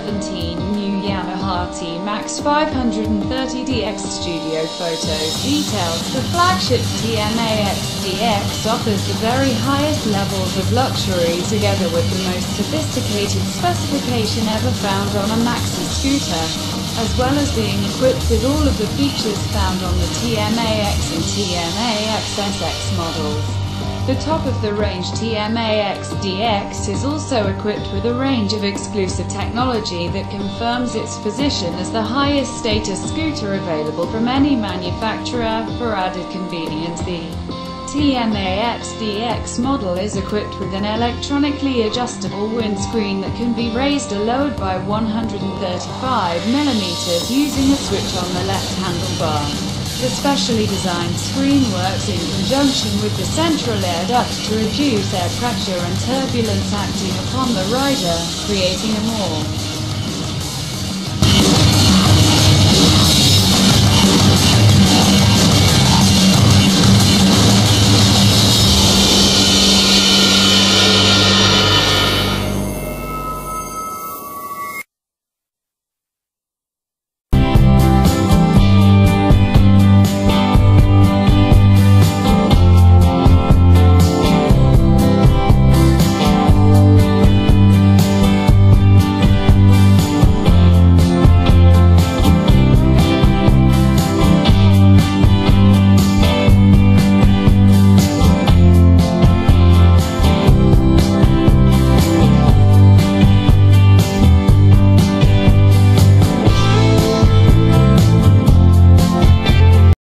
2017 new Yamaha T-Max 530DX studio photos. Details: the flagship TMAX DX offers the very highest levels of luxury together with the most sophisticated specification ever found on a maxi scooter, as well as being equipped with all of the features found on the TMAX and TMAX SX models. The top-of-the-range TMAX DX is also equipped with a range of exclusive technology that confirms its position as the highest status scooter available from any manufacturer. For added convenience, the TMAX DX model is equipped with an electronically adjustable windscreen that can be raised or lowered by 135 mm using a switch on the left handlebar. The specially designed screen works in conjunction with the central air duct to reduce air pressure and turbulence acting upon the rider, creating a more